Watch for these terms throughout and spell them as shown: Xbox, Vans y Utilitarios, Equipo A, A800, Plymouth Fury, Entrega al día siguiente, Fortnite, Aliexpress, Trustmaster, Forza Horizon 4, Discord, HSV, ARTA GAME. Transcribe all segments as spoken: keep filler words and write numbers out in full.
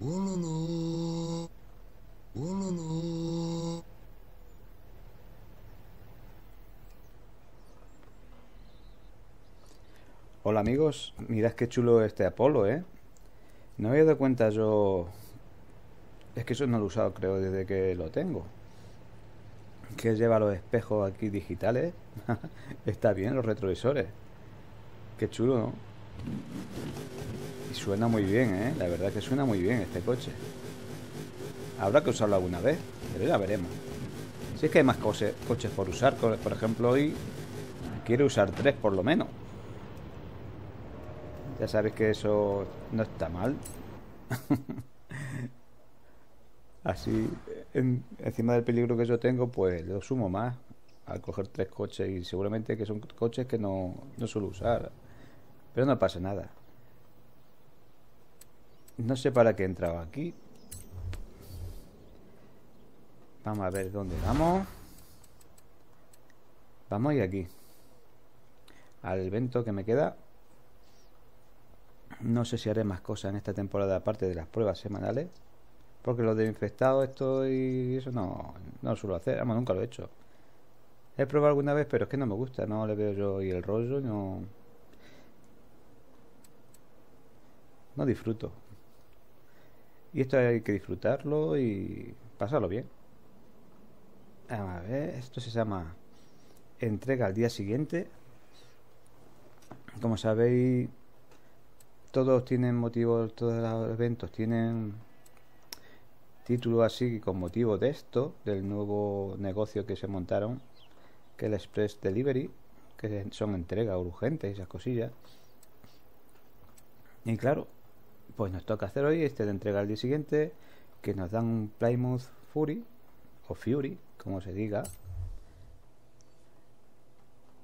Ululú, ululú. Hola amigos, mirad qué chulo este Apolo, ¿eh? No había dado cuenta yo... Es que eso no lo he usado, creo, desde que lo tengo. Que lleva los espejos aquí digitales. Está bien, los retrovisores. Qué chulo, ¿no? Y suena muy bien, ¿eh? La verdad que suena muy bien este coche. Habrá que usarlo alguna vez, pero ya veremos. Si es que hay más coche, coches por usar. Por ejemplo, hoy quiero usar tres por lo menos. Ya sabéis que eso no está mal. Así, en, encima del peligro que yo tengo, pues lo sumo más al coger tres coches. Y seguramente que son coches que no, no suelo usar. Pero no pasa nada. No sé para qué he entrado aquí. Vamos a ver dónde vamos. Vamos a ir aquí. Al vento que me queda. No sé si haré más cosas en esta temporada, aparte de las pruebas semanales. Porque lo de infectado, esto y eso no, no lo suelo hacer. Vamos, nunca lo he hecho. He probado alguna vez, pero es que no me gusta. No le veo yo y el rollo, no. No disfruto. Y esto hay que disfrutarlo y pasarlo bien. A ver, esto se llama Entrega al día siguiente. Como sabéis, todos tienen motivos, todos los eventos tienen título así con motivo de esto, del nuevo negocio que se montaron, que es el Express Delivery, que son entregas urgentes y esas cosillas. Y claro, pues nos toca hacer hoy este de entrega al día siguiente, que nos dan un Plymouth Fury o Fury, como se diga,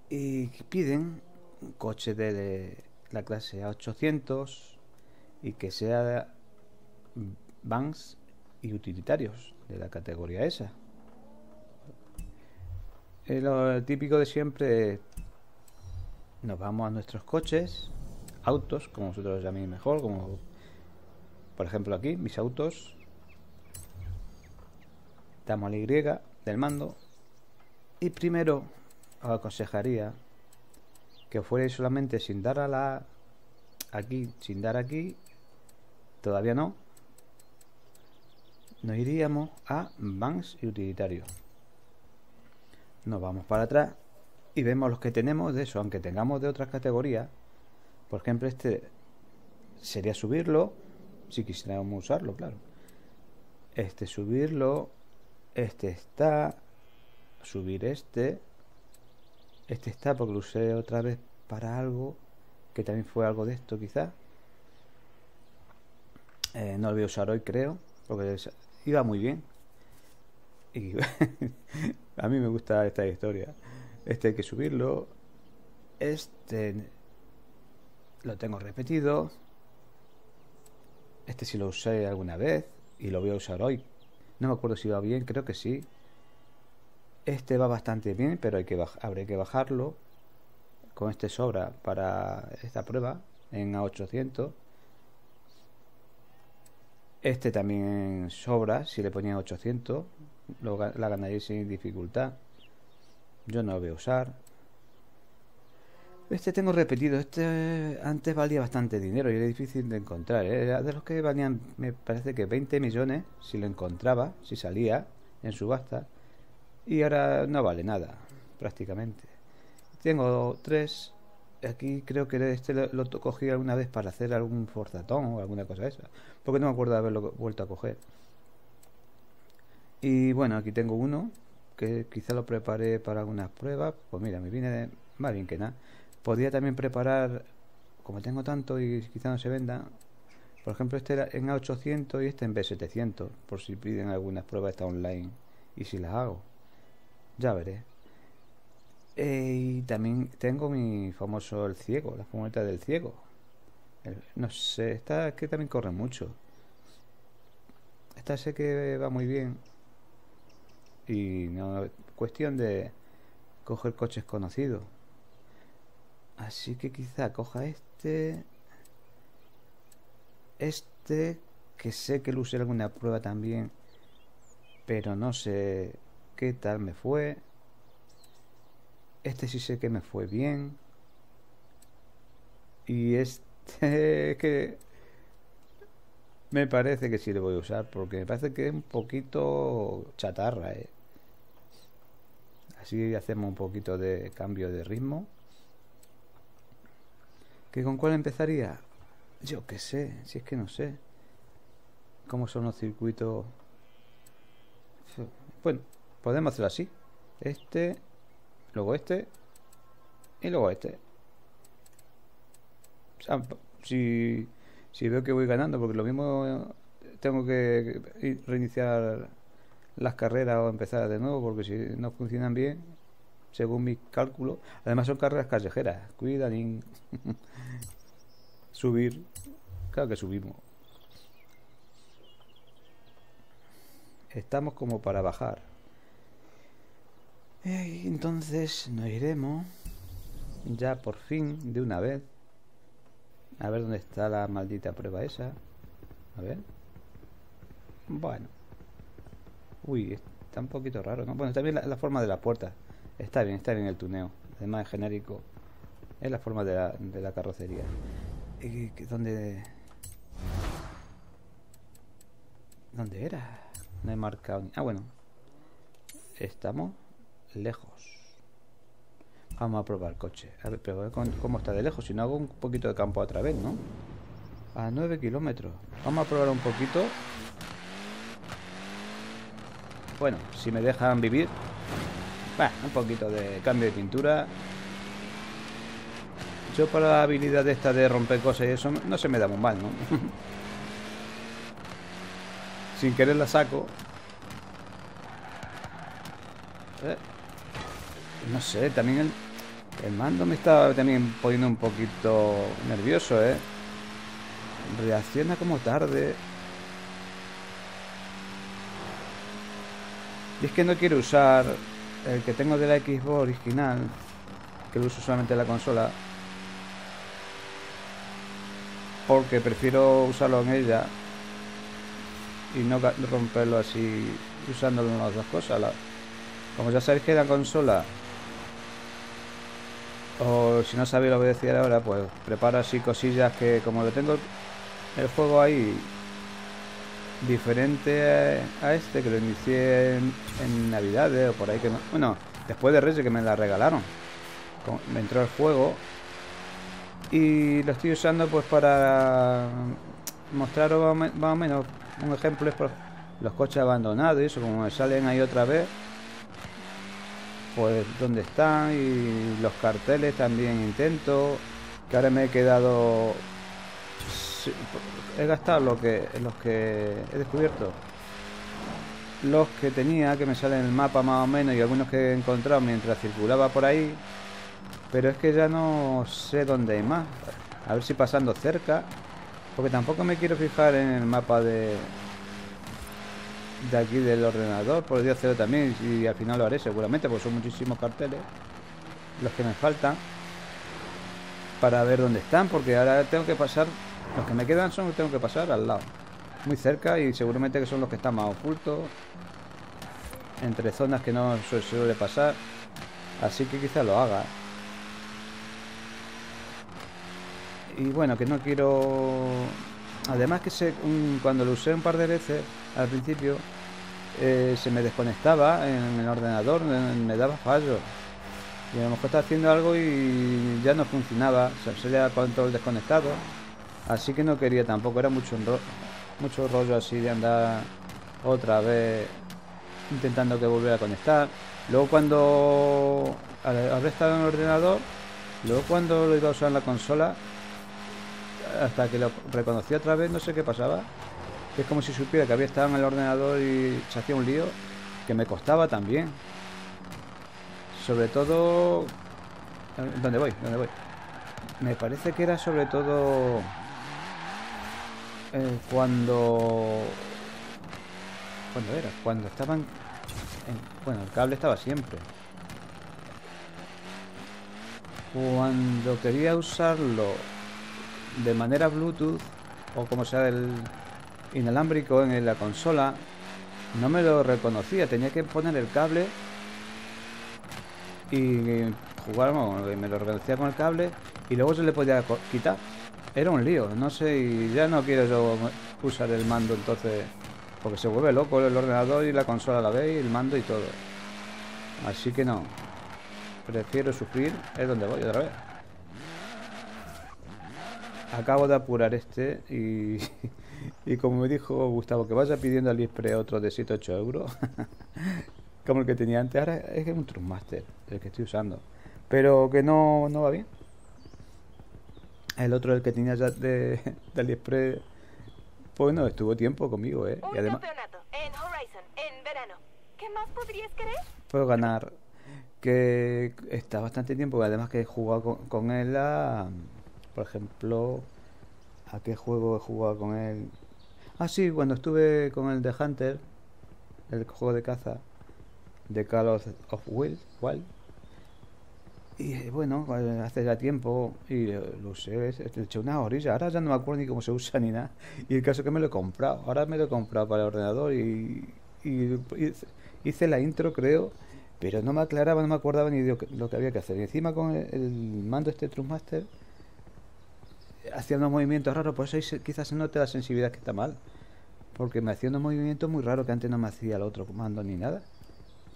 y piden un coche de la clase A ochocientos y que sea Vans y Utilitarios, de la categoría esa. Lo típico de siempre, nos vamos a nuestros coches, autos, como vosotros llaméis mejor, como por ejemplo aquí, mis autos. Damos a la Y del mando. Y primero os aconsejaría que fuerais solamente sin dar a la... Aquí, sin dar aquí. Todavía no. Nos iríamos a Vans y Utilitarios. Nos vamos para atrás y vemos los que tenemos de eso, aunque tengamos de otras categorías. Por ejemplo, este sería subirlo, si quisiéramos usarlo, claro. Este subirlo, este está, subir este, este está porque lo usé otra vez para algo, que también fue algo de esto quizás. Eh, no lo voy a usar hoy, creo, porque iba muy bien. Y a mí me gusta esta historia. Este hay que subirlo, este... Lo tengo repetido. Este sí lo usé alguna vez y lo voy a usar hoy. No me acuerdo si va bien, creo que sí. Este va bastante bien, pero hay que habré que bajarlo. Con este sobra para esta prueba en A ochocientos. Este también sobra, si le ponía ochocientos. Lo, la ganaría sin dificultad. Yo no lo voy a usar. Este tengo repetido, este antes valía bastante dinero y era difícil de encontrar, ¿eh? Era de los que valían, me parece que veinte millones, si lo encontraba, si salía en subasta, y ahora no vale nada, prácticamente. Tengo tres, aquí creo que este lo, lo cogí alguna vez para hacer algún forzatón o alguna cosa esa, porque no me acuerdo de haberlo vuelto a coger. Y bueno, aquí tengo uno, que quizá lo preparé para algunas pruebas, pues mira, me viene más bien que nada. Podría también preparar, como tengo tanto y quizá no se venda, por ejemplo este en A ochocientos y este en B setecientos, por si piden algunas pruebas esta online y si las hago, ya veré. Eh, y también tengo mi famoso el ciego, la furgoneta del ciego. El, no sé, esta es que también corre mucho. Esta sé que va muy bien. Y no es cuestión de coger coches conocidos. Así que quizá coja este. Este, que sé que lo usé en alguna prueba también. Pero no sé qué tal me fue. Este sí sé que me fue bien. Y este que me parece que sí lo voy a usar, porque me parece que es un poquito chatarra, ¿eh? Así hacemos un poquito de cambio de ritmo. ¿Que con cuál empezaría? Yo qué sé, si es que no sé cómo son los circuitos. Bueno, podemos hacerlo así. Este, luego este y luego este. O sea, si, si veo que voy ganando, porque lo mismo tengo que reiniciar las carreras o empezar de nuevo, porque si no funcionan bien, según mis cálculos. Además son carreras callejeras. Cuidadín. Subir. Claro que subimos. Estamos como para bajar. Entonces nos iremos ya por fin de una vez. A ver dónde está la maldita prueba esa. A ver. Bueno. Uy, está un poquito raro, ¿no? Bueno, está bien la, la forma de la puerta. Está bien, está bien el tuneo. Además es genérico. Es la forma de la, de la carrocería. ¿Y dónde? ¿Dónde era? No he marcado ni... Ah, bueno. Estamos lejos. Vamos a probar el coche. A ver, pero a ver cómo está de lejos. Si no, hago un poquito de campo otra vez, ¿no? A nueve kilómetros. Vamos a probar un poquito. Bueno, si me dejan vivir. Va, un poquito de cambio de pintura. Yo para la habilidad de esta de romper cosas y eso no se me da muy mal, ¿no? Sin querer la saco. Eh, no sé, también el, el mando me está también poniendo un poquito nervioso, ¿eh? Reacciona como tarde. Y es que no quiero usar el que tengo de la Xbox original, que lo uso solamente en la consola, porque prefiero usarlo en ella y no romperlo así usándolo en las dos cosas. Como ya sabéis que la consola, o si no sabéis lo voy a decir ahora, pues preparo así cosillas que, como lo tengo el juego ahí diferente a este, que lo inicié en, en navidades o por ahí, que no, bueno, después de Reyes, que me la regalaron, me entró el juego y lo estoy usando pues para mostraros más o menos. Un ejemplo es por los coches abandonados y eso, como me salen ahí otra vez, pues dónde están. Y los carteles también intento, que ahora me he quedado, he gastado lo que, los que he descubierto, los que tenía, que me salen en el mapa más o menos, y algunos que he encontrado mientras circulaba por ahí, pero es que ya no sé dónde hay más. A ver si pasando cerca, porque tampoco me quiero fijar en el mapa de de aquí del ordenador. Podría hacerlo también y al final lo haré seguramente, porque son muchísimos carteles los que me faltan para ver dónde están, porque ahora tengo que pasar, los que me quedan son los que tengo que pasar al lado, muy cerca, y seguramente que son los que están más ocultos entre zonas que no se suele pasar, así que quizás lo haga. Y bueno, que no quiero... Además que se, un, cuando lo usé un par de veces al principio, eh, se me desconectaba en el ordenador, me daba fallos. Y a lo mejor estaba haciendo algo y ya no funcionaba, o sea, salía control desconectado. Así que no quería tampoco, era mucho, enro mucho rollo así de andar otra vez intentando que volviera a conectar. Luego cuando... habré estado en el ordenador, luego cuando lo iba a usar en la consola, hasta que lo reconocí otra vez, no sé qué pasaba. Es como si supiera que había estado en el ordenador y se hacía un lío, que me costaba también. Sobre todo... ¿Dónde voy? ¿Dónde voy? Me parece que era sobre todo... Eh, cuando... ¿Cuándo era? Cuando estaban... En... Bueno, el cable estaba siempre. Cuando quería usarlo de manera Bluetooth o como sea el inalámbrico en la consola, no me lo reconocía, tenía que poner el cable y jugar, bueno, me lo reconocía con el cable y luego se le podía quitar. Era un lío, no sé, y ya no quiero yo usar el mando entonces, porque se vuelve loco el ordenador y la consola a la vez y el mando y todo. Así que no, prefiero sufrir. Es donde voy otra vez. Acabo de apurar este y, y como me dijo Gustavo, que vaya pidiendo al Aliexpress otro de siete a ocho euros como el que tenía antes. Ahora es un Trustmaster el que estoy usando, pero que no, no va bien. El otro, el que tenía ya de, de Aliexpress, pues no estuvo tiempo conmigo, ¿eh? Y además, un campeonato en Horizon en verano. ¿Qué más podrías querer? Puedo ganar, que está bastante tiempo, además que he jugado con, con él a... Por ejemplo, ¿a qué juego he jugado con él? Ah, sí, cuando estuve con el de Hunter, el juego de caza de Call of Wild, Wild. Y bueno, hace ya tiempo y lo usé, le eché unas orillas. Ahora ya no me acuerdo ni cómo se usa ni nada. Y el caso es que me lo he comprado. Ahora me lo he comprado para el ordenador y, y hice la intro, creo. Pero no me aclaraba, no me acordaba ni de lo que había que hacer. Y encima con el, el mando este Trustmaster hacía unos movimientos raros, por eso ahí quizás se note la sensibilidad, que está mal, porque me hacía unos movimientos muy raros que antes no me hacía el otro mando ni nada.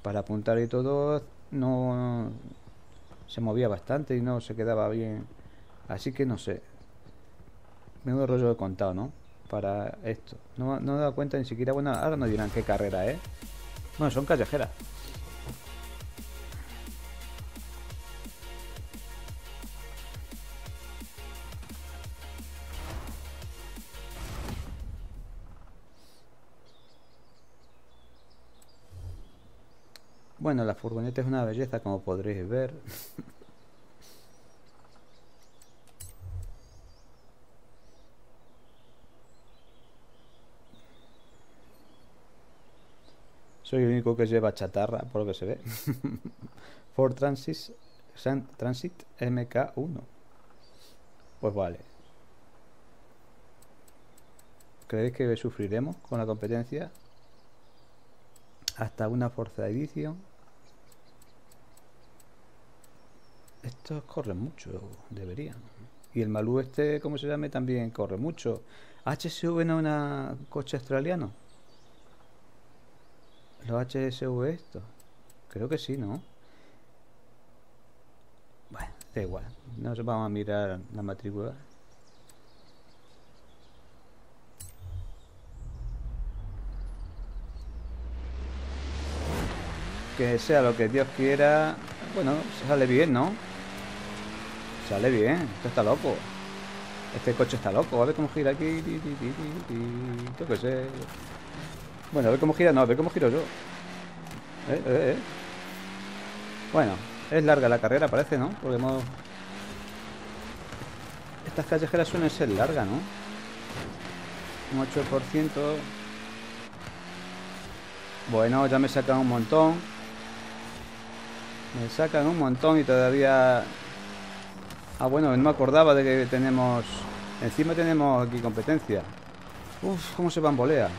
Para apuntar y todo, no, no se movía bastante y no se quedaba bien. Así que no sé, menudo rollo he contado, ¿no? Para esto, no, no me he dado cuenta ni siquiera. Bueno, ahora nos dirán qué carrera es. Bueno, son callejeras. Bueno, la furgoneta es una belleza, como podréis ver. Soy el único que lleva chatarra, por lo que se ve. Ford Transit, Transit M K uno. Pues vale. ¿Creéis que sufriremos con la competencia? Hasta una Forza Edición. Estos corren mucho, deberían. Y el Malú este, como se llame, también corre mucho. H S V no es un coche australiano. Los H S V estos. Creo que sí, ¿no? Bueno, da igual. Nos vamos a mirar la matrícula. Que sea lo que Dios quiera. Bueno, sale bien, ¿no? Sale bien, esto está loco. Este coche está loco, a ver cómo gira aquí. Yo qué sé. Bueno, a ver cómo gira, no, a ver cómo giro yo. Eh, eh, eh. Bueno, es larga la carrera, parece, ¿no? Porque hemos... Estas callejeras suelen ser largas, ¿no? Un ocho por ciento. Bueno, ya me sacan un montón. Me sacan un montón y todavía... Ah, bueno, no me acordaba de que tenemos... Encima tenemos aquí competencia. Uf, cómo se bambolea.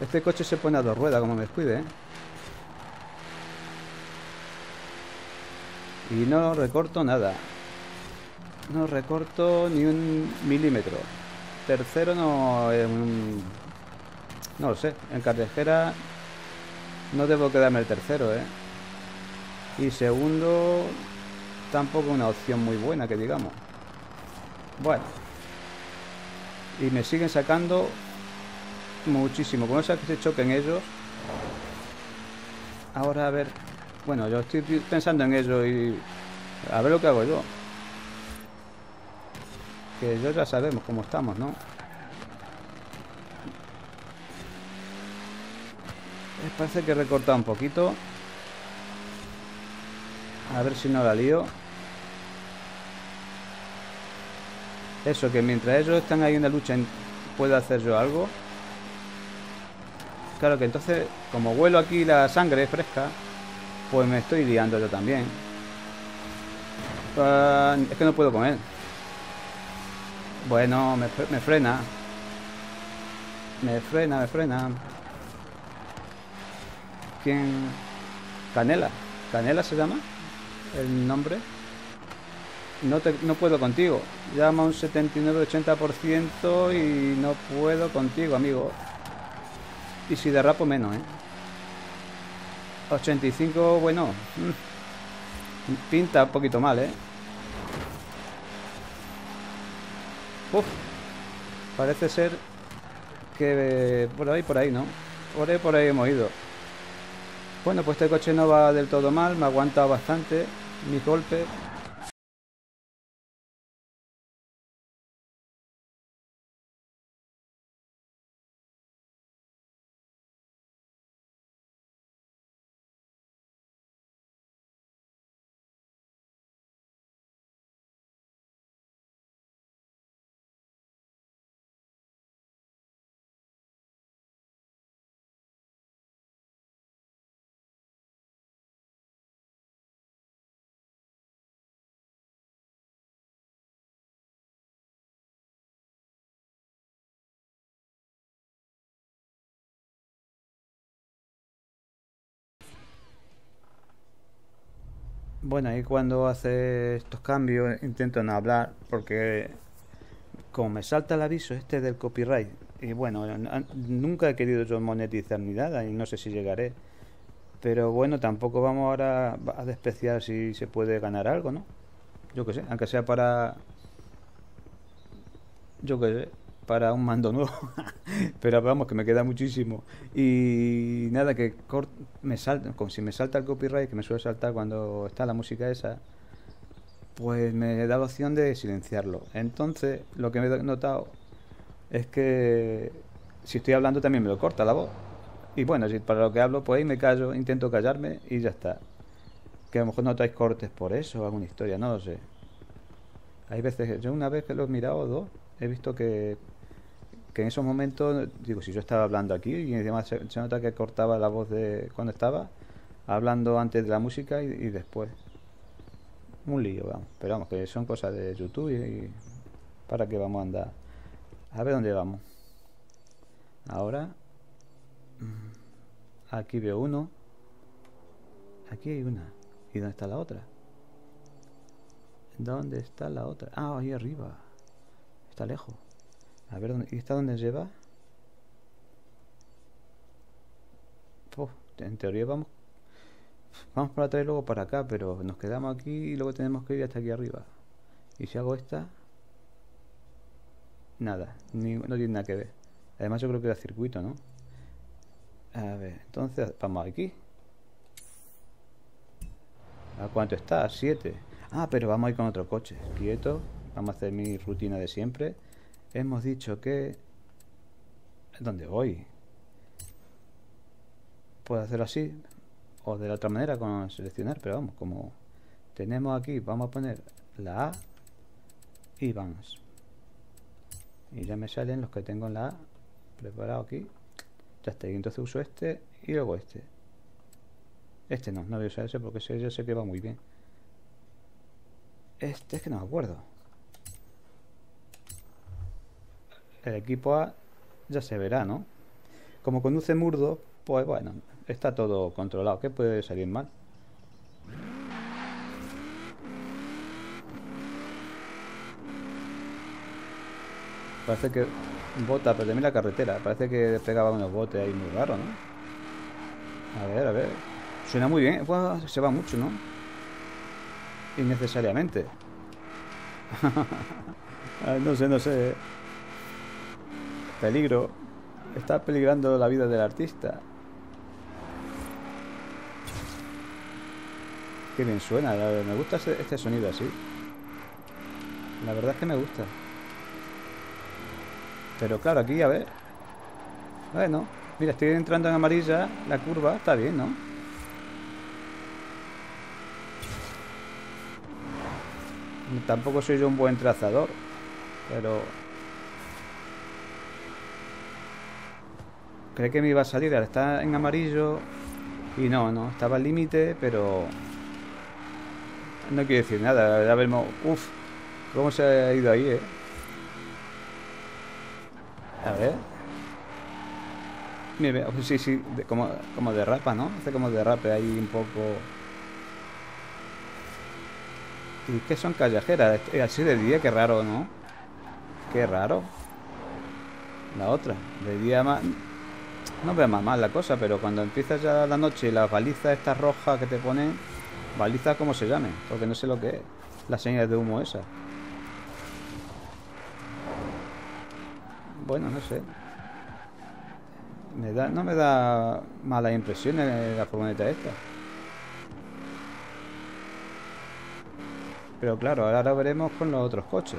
Este coche se pone a dos ruedas, como me descuide, ¿eh? Y no recorto nada. No recorto ni un milímetro. Tercero no... Eh, un... No lo sé. En carretera no debo quedarme el tercero, ¿eh? Y segundo, tampoco una opción muy buena, que digamos. Bueno. Y me siguen sacando muchísimo. Con eso que se choquen ellos. Ahora a ver... Bueno, yo estoy pensando en ello y... A ver lo que hago yo. Que ellos ya sabemos cómo estamos, ¿no? Parece que he recortado un poquito. A ver si no la lío. Eso, que mientras ellos están ahí en la lucha, ¿puedo hacer yo algo? Claro que entonces, como huelo aquí la sangre fresca, pues me estoy liando yo también. Uh, es que no puedo comer. Bueno, me, me frena. Me frena, me frena. ¿Quién? Canela. ¿Canela se llama? El nombre. No, te, no puedo contigo. Llama un setenta y nueve ochenta por ciento y no puedo contigo, amigo. Y si derrapo, menos, ¿eh? ochenta y cinco, bueno. Pinta un poquito mal, ¿eh? Uf. Parece ser que por ahí, por ahí, ¿no? Por ahí, por ahí hemos ido. Bueno, pues este coche no va del todo mal. Me ha aguantado bastante mis golpes. Bueno, y cuando hace estos cambios intento no hablar porque como me salta el aviso este del copyright y bueno, nunca he querido yo monetizar ni nada y no sé si llegaré, pero bueno, tampoco vamos ahora a despreciar si se puede ganar algo, ¿no? Yo qué sé, aunque sea para yo qué sé, para un mando nuevo pero vamos, que me queda muchísimo y nada, que cort... me salta, como si me salta el copyright, que me suele saltar cuando está la música esa, pues me da la opción de silenciarlo. Entonces lo que me he notado es que si estoy hablando también me lo corta la voz y bueno, si para lo que hablo pues ahí me callo, intento callarme y ya está. Que a lo mejor notáis cortes por eso, alguna historia, no lo sé. Hay veces, yo una vez que lo he mirado, dos, he visto que que en esos momentos, digo, si yo estaba hablando aquí y además se, se nota que cortaba la voz de cuando estaba hablando antes de la música y, y después. Un lío, vamos. Pero vamos, que son cosas de YouTube y, y para qué vamos a andar. A ver dónde vamos. Ahora. Aquí veo uno. Aquí hay una. ¿Y dónde está la otra? ¿Dónde está la otra? Ah, ahí arriba. Está lejos. A ver, ¿y está donde lleva? Uf, en teoría vamos vamos para atrás y luego para acá, pero nos quedamos aquí y luego tenemos que ir hasta aquí arriba. Y si hago esta, nada, ni, no tiene nada que ver. Además yo creo que era circuito, ¿no? A ver, entonces vamos aquí. ¿A cuánto está? A siete. Ah, pero vamos a ir con otro coche. Quieto, vamos a hacer mi rutina de siempre. Hemos dicho que... ¿Dónde voy? Puedo hacerlo así o de la otra manera con seleccionar, pero vamos, como tenemos aquí, vamos a poner la A y Vans. Y ya me salen los que tengo en la A preparado aquí. Ya está, y entonces uso este y luego este. Este no, no voy a usar ese porque ese yo sé que va muy bien. Este es que no me acuerdo. El equipo A ya se verá, ¿no? Como conduce Murdo, pues bueno, está todo controlado. ¿Qué puede salir mal? Parece que bota, pero también la carretera. Parece que pegaba unos botes ahí muy raros, ¿no? A ver, a ver. Suena muy bien. Buah, se va mucho, ¿no? Innecesariamente. No sé, no sé. Peligro. Está peligrando la vida del artista. Qué bien suena. Me gusta este sonido así. La verdad es que me gusta. Pero claro, aquí a ver. Bueno, mira, estoy entrando en amarilla. La curva está bien, ¿no? Tampoco soy yo un buen trazador, pero... Creí que me iba a salir, ahora está en amarillo. Y no, no, estaba al límite, pero... No quiero decir nada, ya vemos... Uf, cómo se ha ido ahí, eh. A ver... Mira, sí, sí, de, como, como derrapa, ¿no? Hace como derrape ahí un poco... ¿Y qué son callejeras? Así de día, qué raro, ¿no? Qué raro. La otra, de día más... No veo más mal la cosa, pero cuando empieza ya la noche y las balizas estas rojas que te ponen... Balizas como se llamen, porque no sé lo que es. Las señales de humo esas. Bueno, no sé. Me da, no me da malas impresiones la furgoneta esta. Pero claro, ahora lo veremos con los otros coches.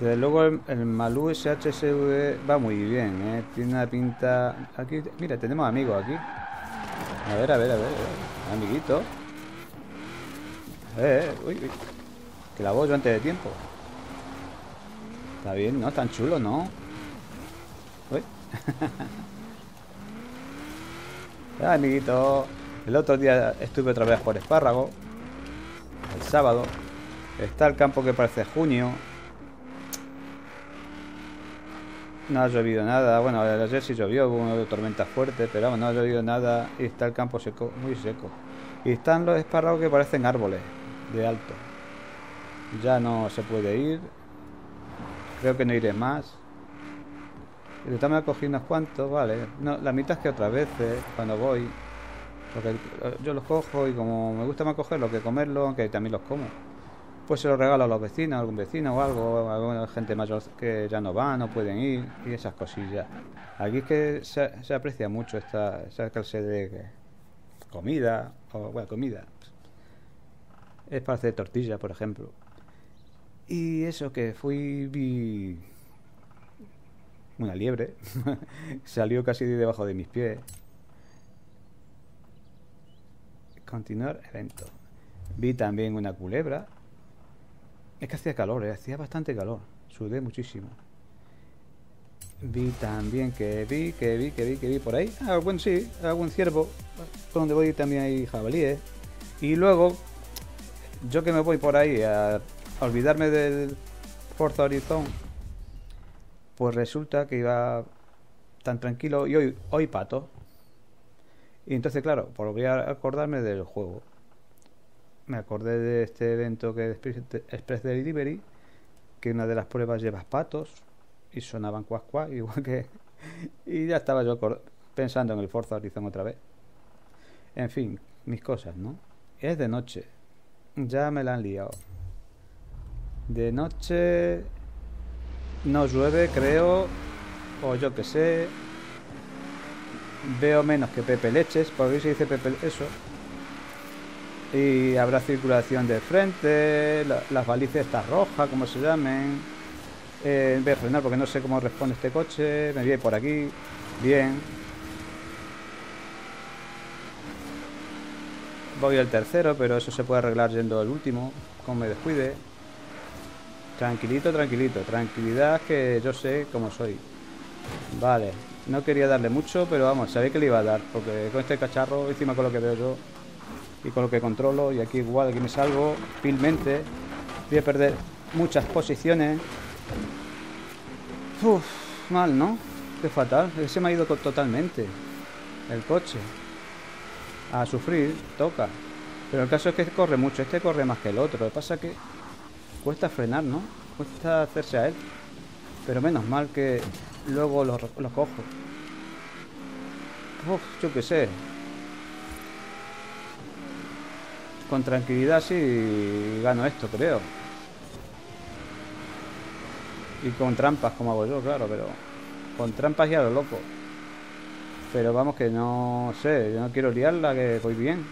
Desde luego el, el Malú S H S V va muy bien, ¿eh? Tiene una pinta... Aquí, mira, tenemos amigos aquí. A ver, a ver, a ver, a ver. Amiguito. Eh, eh, uy, uy. Que la voy yo antes de tiempo. Está bien, ¿no? Tan chulo, ¿no? Uy. Ah, amiguito. El otro día estuve otra vez por Espárrago. El sábado. Está el campo que parece junio. No ha llovido nada, bueno, ayer sí llovió, hubo tormentas fuertes, pero vamos, no ha llovido nada y está el campo seco, muy seco. Y están los espárragos que parecen árboles de alto. Ya no se puede ir. Creo que no iré más. Y de me cogí unos cuantos, vale. No, la mitad es que otras veces, cuando voy. Porque yo los cojo y como me gusta más cogerlo que comerlo, aunque también los como. Pues se lo regalo a los vecinos, a algún vecino o algo, a alguna gente mayor que ya no va, no pueden ir, y esas cosillas. Aquí es que se, se aprecia mucho esta, esa clase de comida, o bueno, comida. Es para hacer tortilla, por ejemplo. Y eso que fui, vi una liebre, salió casi debajo de mis pies. Continuar evento. Vi también una culebra. Es que hacía calor, eh, hacía bastante calor. Sudé muchísimo. Vi también que vi, que vi, que vi, que vi por ahí. Ah, algún sí, algún ciervo. Por donde voy también hay jabalíes. Y luego, yo que me voy por ahí a, a olvidarme del Forza Horizon, pues resulta que iba tan tranquilo y hoy, hoy pato. Y entonces, claro, volví a acordarme del juego. Me acordé de este evento que es Express Delivery, que una de las pruebas llevas patos y sonaban cuas cuas, igual que... Y ya estaba yo pensando en el Forza Horizon otra vez. En fin, mis cosas, ¿no? Es de noche. Ya me la han liado. De noche... No llueve, creo. O yo que sé. Veo menos que Pepe Leches, porque se dice Pepe... Eso... Y habrá circulación de frente, la, las balizas estas rojas, como se llamen. Eh, voy a frenar porque no sé cómo responde este coche. Me voy por aquí. Bien. Voy al tercero, pero eso se puede arreglar yendo al último, como me descuide. Tranquilito, tranquilito. Tranquilidad, que yo sé cómo soy. Vale. No quería darle mucho, pero vamos, sabéis que le iba a dar. Porque con este cacharro, encima con lo que veo yo... Y con lo que controlo, y aquí igual, aquí me salgo pilmente. Voy a perder muchas posiciones. Uff, mal, ¿no? Qué fatal. Se me ha ido totalmente el coche. A sufrir, toca. Pero el caso es que corre mucho. Este corre más que el otro. Lo que pasa es que cuesta frenar, ¿no? Cuesta hacerse a él. Pero menos mal que luego lo, lo cojo. Uff, yo qué sé. Con tranquilidad sí gano esto, creo. Y con trampas, como hago yo, claro, pero... Con trampas ya lo loco. Pero vamos, que no sé, yo no quiero liarla, que voy bien.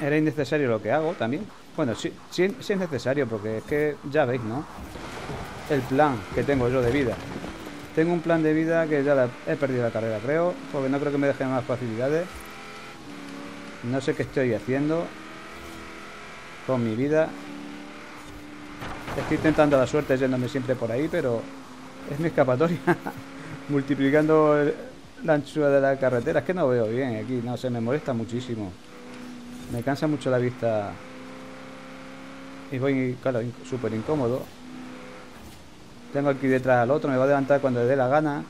Era innecesario lo que hago también. Bueno, sí, sí, sí es necesario, porque es que ya veis, ¿no? el plan que tengo yo de vida. Tengo un plan de vida que ya la he perdido la carrera, creo, porque no creo que me dejen más facilidades. No sé qué estoy haciendo con mi vida. Estoy intentando la suerte yéndome siempre por ahí, pero es mi escapatoria. Multiplicando el, la anchura de la carretera. Es que no veo bien aquí, no sé, me molesta muchísimo. Me cansa mucho la vista. Y voy, claro, súper incómodo. Tengo aquí detrás al otro, me va a adelantar cuando le dé la gana.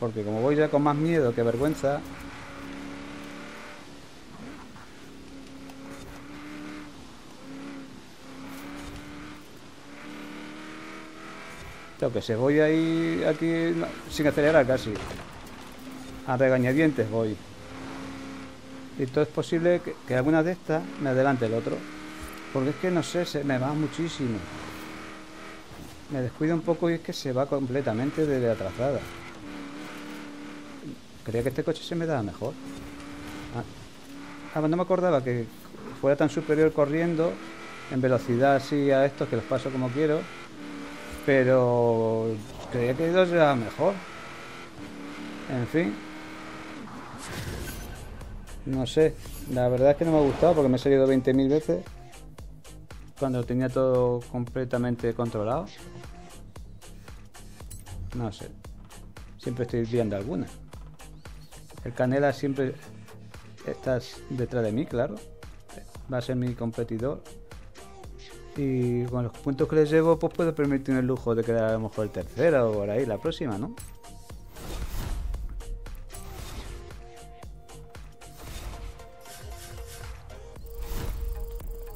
Porque como voy ya con más miedo que vergüenza. Lo que se voy ahí, aquí, no, sin acelerar casi. A regañadientes voy. Y todo es posible que, que alguna de estas me adelante el otro. Porque es que no sé, se me va muchísimo. Me descuido un poco y es que se va completamente de la trazada. Creía que este coche se me daba mejor. Ah, no me acordaba que fuera tan superior corriendo en velocidad así a estos que los paso como quiero. Pero creía que dos era mejor. En fin. No sé. La verdad es que no me ha gustado porque me he salido veinte mil veces. Cuando tenía todo completamente controlado. No sé. Siempre estoy viendo alguna. El Canela siempre está detrás de mí, claro. Va a ser mi competidor. Y con los puntos que les llevo, pues puedo permitirme el lujo de quedar a lo mejor el tercero o por ahí, la próxima, ¿no?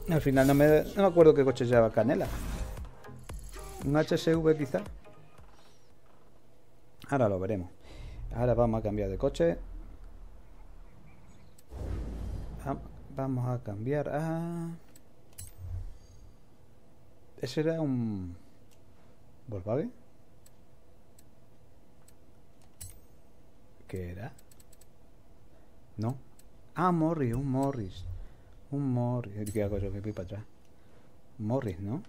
Al final no me, no me acuerdo qué coche llevaba Canela. ¿Un H S V quizá? Ahora lo veremos. Ahora vamos a cambiar de coche. Vamos a cambiar a... ¿Ese era un Volkswagen? ¿Qué era? No. Ah, Morris, un Morris. Un Morris. ¿Qué hago yo? Me voy para atrás. Morris, ¿no?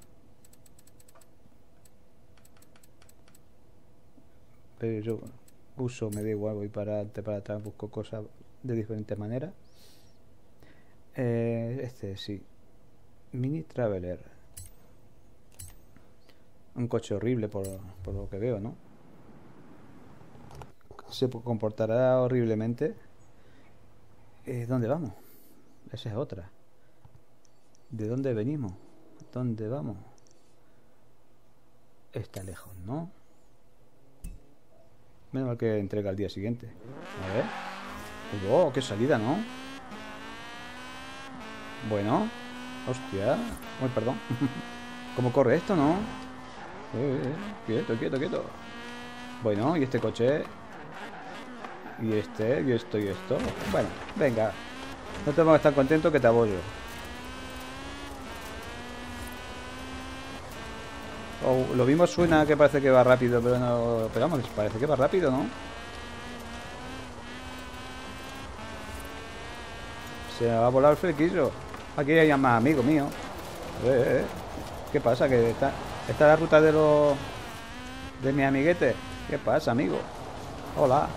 Pero yo uso, me da igual, voy para adelante, para atrás, busco cosas de diferentes maneras. Eh, este sí. Mini Traveler. Un coche horrible por, por lo que veo, ¿no? Se comportará horriblemente. Eh, ¿Dónde vamos? Esa es otra. ¿De dónde venimos? ¿Dónde vamos? Está lejos, ¿no? Menos mal que entrega al día siguiente. A ver. ¡Oh, qué salida, ¿no? Bueno. Hostia. Uy, perdón. ¿Cómo corre esto, no? Eh, eh, quieto, quieto, quieto. Bueno, y este coche. Y este, y esto, y esto. Bueno, venga. No te vamos a estar contento que te abollo. Oh, lo mismo suena que parece que va rápido, pero no. Pero vamos, parece que va rápido, ¿no? Se me va a volar el flequillo. Aquí hay más amigos míos. Eh, eh. ¿Qué pasa? Que está. Esta es la ruta de los... de mis amiguetes. ¿Qué pasa, amigo? Hola.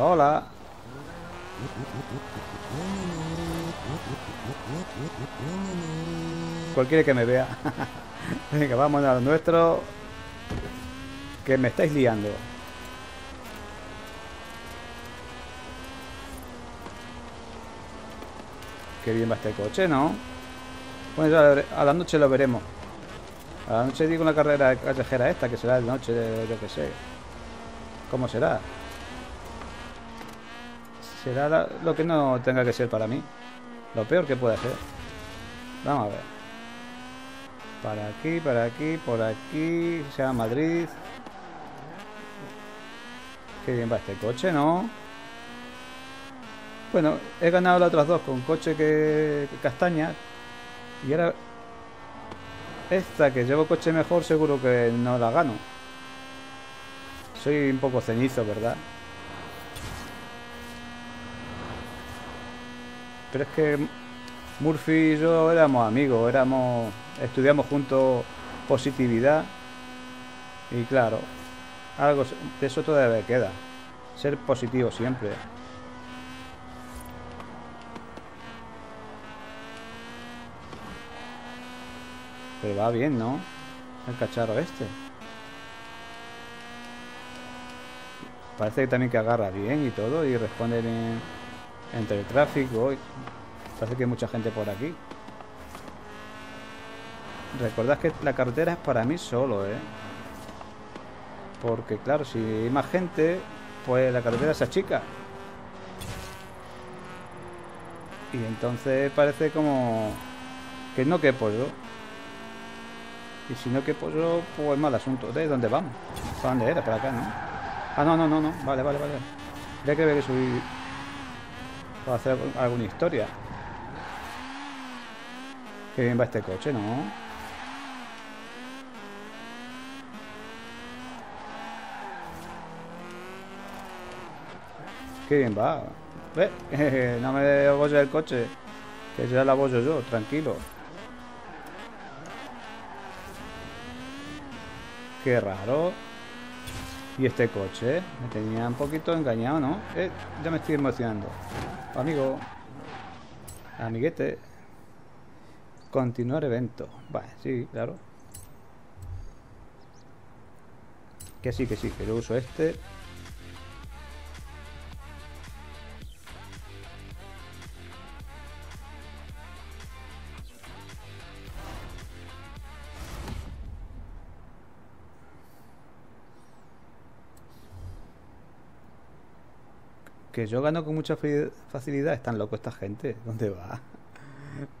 Hola. Cualquiera que me vea. Venga, vamos a lo nuestro. Que me estáis liando. Qué bien va este coche, ¿no? Pues a la noche lo veremos. A la noche digo una carrera callejera esta, que será de noche, yo que sé. ¿Cómo será? Será la, lo que no tenga que ser para mí. Lo peor que pueda ser. Vamos a ver. Para aquí, para aquí, por aquí. Sea Madrid. Qué bien va este coche, ¿no? Bueno, he ganado las otras dos con coche que, que castaña. Y ahora... esta que llevo coche mejor seguro que no la gano. Soy un poco cenizo, ¿verdad? Pero es que Murphy y yo éramos amigos, éramos... estudiamos juntos positividad. Y claro, algo de eso todavía queda. Ser positivo siempre. Pero va bien, ¿no? El cacharro este. Parece que también que agarra bien y todo. Y responde bien entre el tráfico. Parece que hay mucha gente por aquí. Recordad que la carretera es para mí solo, ¿eh? Porque claro, si hay más gente, pues la carretera se achica. Y entonces parece como que no quepo yo. Y si no quepo yo, pues mal asunto. ¿De dónde vamos? ¿Para dónde era? ¿Para acá, no? Ah, no, no, no, no. Vale, vale, vale. Ya que había que subir para hacer alguna historia. Qué bien va este coche, ¿no? Qué bien va. ¿Eh? No me abolle el coche, que ya la abollo yo, tranquilo. Qué raro. Y este coche me tenía un poquito engañado, ¿no? Eh, ya me estoy emocionando. Amigo. Amiguete. Continuar evento. Vale, sí, claro. Que sí, que sí, que yo uso este. Que yo gano con mucha facilidad. Están locos esta gente. ¿Dónde va?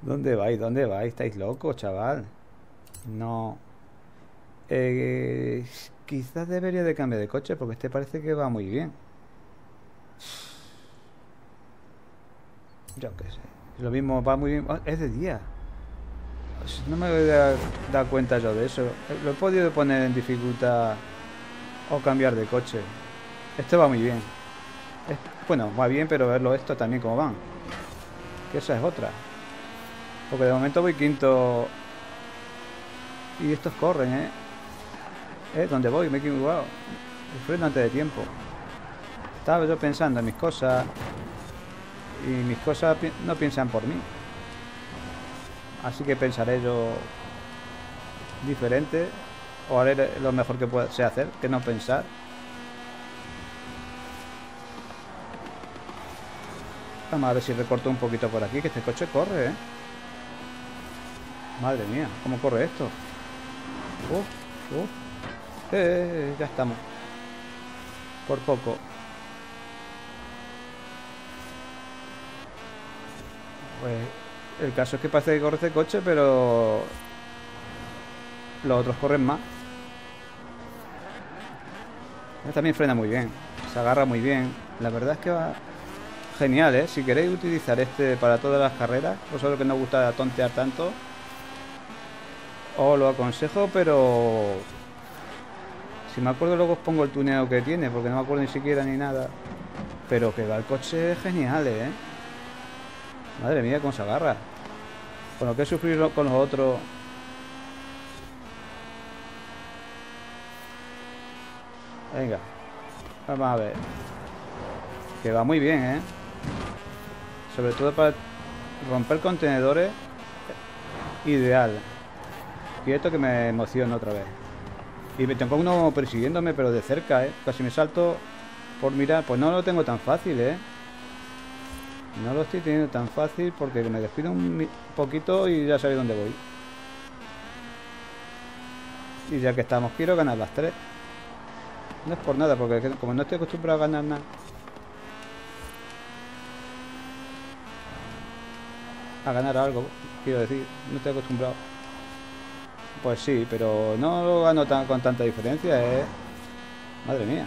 ¿Dónde vais? ¿Dónde vais? Estáis locos, chaval. No. Eh, quizás debería de cambiar de coche, porque este parece que va muy bien. Yo qué sé. Lo mismo va muy bien. Oh, es de día. No me voy a dar cuenta yo de eso. Lo he podido poner en dificultad o cambiar de coche. Este va muy bien. Bueno, va bien, pero verlo esto también como van. Que esa es otra. Porque de momento voy quinto. Y estos corren, ¿eh? ¿Eh? ¿Dónde voy? Me he equivocado. El freno antes de tiempo. Estaba yo pensando en mis cosas. Y mis cosas pi no piensan por mí. Así que pensaré yo diferente. O haré lo mejor que pueda, sé hacer, que no pensar. Vamos a ver si recorto un poquito por aquí, que este coche corre, ¿eh? Madre mía, ¿cómo corre esto? Uh, uh. Eh, eh, eh, ya estamos. Por poco. Pues el caso es que parece que corre este coche, pero los otros corren más. Este también frena muy bien, se agarra muy bien. La verdad es que va... Genial, ¿eh? Si queréis utilizar este para todas las carreras, vosotros que no os gusta tontear tanto, os lo aconsejo, pero si me acuerdo luego os pongo el tuneo que tiene, porque no me acuerdo ni siquiera ni nada. Pero que va el coche genial, ¿eh? Madre mía, cómo se agarra. Con lo que he sufrido con los otros. Venga, vamos a ver. Que va muy bien, ¿eh? Sobre todo para romper contenedores. Ideal. Quieto, que me emociono otra vez. Y me tengo uno persiguiéndome, pero de cerca, ¿eh? Casi me salto por mirar. Pues no lo tengo tan fácil, ¿eh? No lo estoy teniendo tan fácil, porque me despido un poquito y ya sabéis dónde voy. Y ya que estamos, quiero ganar las tres. No es por nada, porque como no estoy acostumbrado a ganar nada. A ganar algo, quiero decir, no estoy acostumbrado. Pues sí, pero no lo gano tan, con tanta diferencia, ¿eh? Madre mía.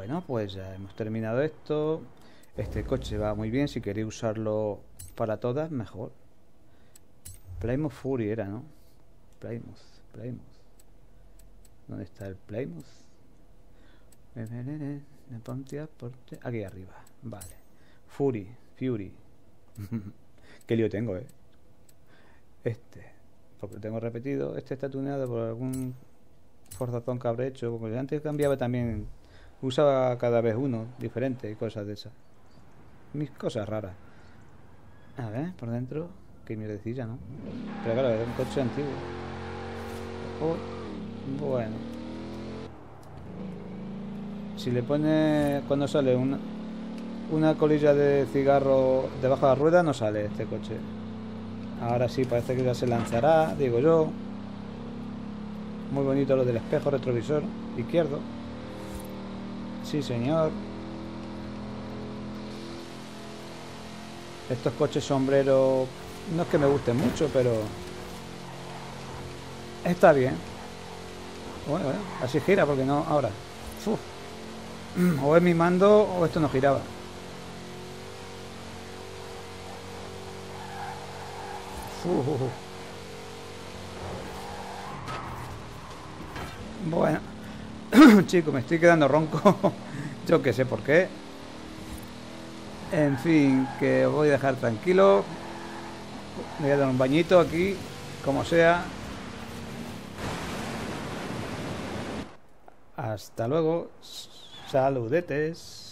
Bueno, pues ya hemos terminado esto. Este coche va muy bien. Si queréis usarlo para todas, mejor. Plymouth Fury era, ¿no? Plymouth, Plymouth. ¿Dónde está el Plymouth? Aquí arriba. Vale. Fury, Fury. Qué lío tengo, ¿eh? Este. Porque lo tengo repetido. Este está tuneado por algún forzazón que habré hecho. Porque antes cambiaba también. Usaba cada vez uno diferente y cosas de esas. Mis cosas raras. A ver, por dentro. Qué mierdecilla, ¿no? Pero claro, es un coche antiguo. Oh, bueno. Si le pone. Cuando sale una, una colilla de cigarro debajo de la rueda, no sale este coche. Ahora sí, parece que ya se lanzará, digo yo. Muy bonito lo del espejo retrovisor izquierdo. Sí, señor. Estos coches sombreros no es que me gusten mucho, pero está bien. Bueno, bueno, así gira, porque no ahora. Uf. O es mi mando o esto no giraba. Uf. Bueno. Chicos, me estoy quedando ronco. Yo que sé por qué. En fin, que os voy a dejar tranquilo. Me voy a dar un bañito aquí, como sea. Hasta luego. Saludetes.